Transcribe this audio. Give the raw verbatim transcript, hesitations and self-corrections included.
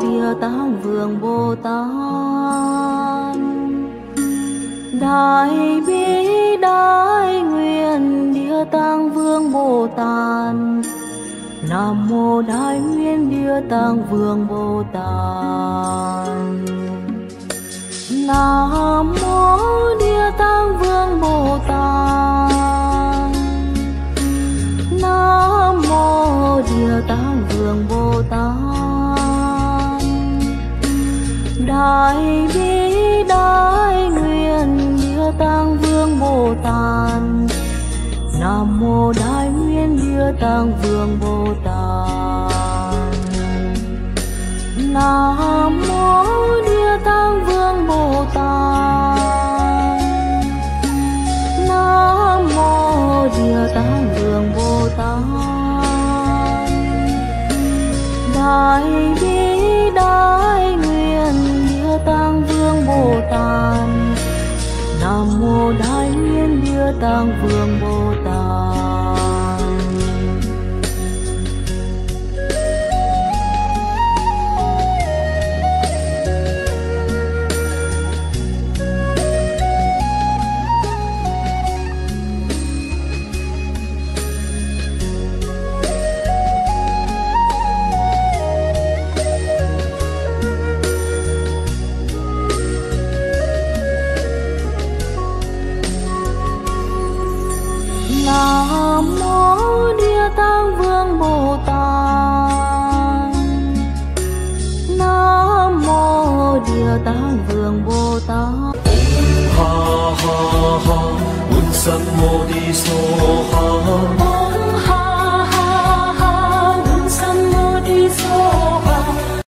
Địa Tạng Vương Bồ Tát. Đại bi đại nguyện Địa Tạng Vương Bồ Tát. Nam mô Đại nguyện Địa Tạng Vương Bồ Tát. Nam mô Địa Tạng Vương Bồ Tát. Nam mô Địa Tạng Vương Bồ Tát. Đại bi đại nguyện Địa Tạng Vương Bồ Tát. Nam mô Đại nguyện Địa Tạng Vương Bồ Tát. Nam mô Địa Tạng Vương Bồ Tát. Nam mô Địa Tạng Vương Bồ Tát. Đại bi đại nguyện Địa Tạng Vương Bồ Tát. Nam mô Đại nguyện Địa Tạng Vương Bồ Tát. Nam mô Địa Tạng Vương Bồ Tát. Nam mô Địa Tạng Vương Bồ Tát. Om ha ha ha, Un Sam Mô Đi So Ha.